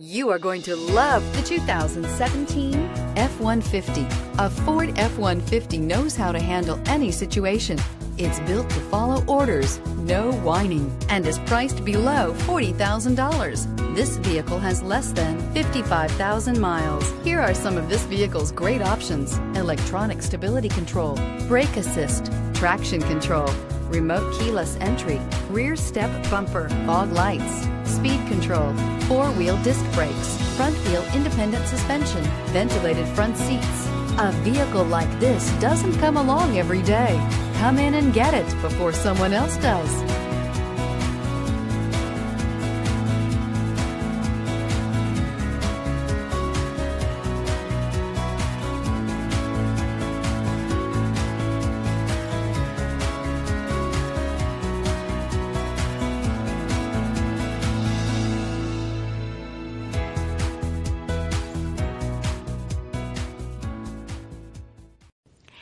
You are going to love the 2017 F-150. A Ford F-150 knows how to handle any situation. It's built to follow orders, no whining, and is priced below $40,000. This vehicle has less than 55,000 miles. Here are some of this vehicle's great options: electronic stability control, brake assist, traction control, remote keyless entry, rear step bumper, fog lights, speed control, four-wheel disc brakes, front-wheel independent suspension, ventilated front seats. A vehicle like this doesn't come along every day. Come in and get it before someone else does.